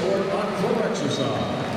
sport on floor exercise.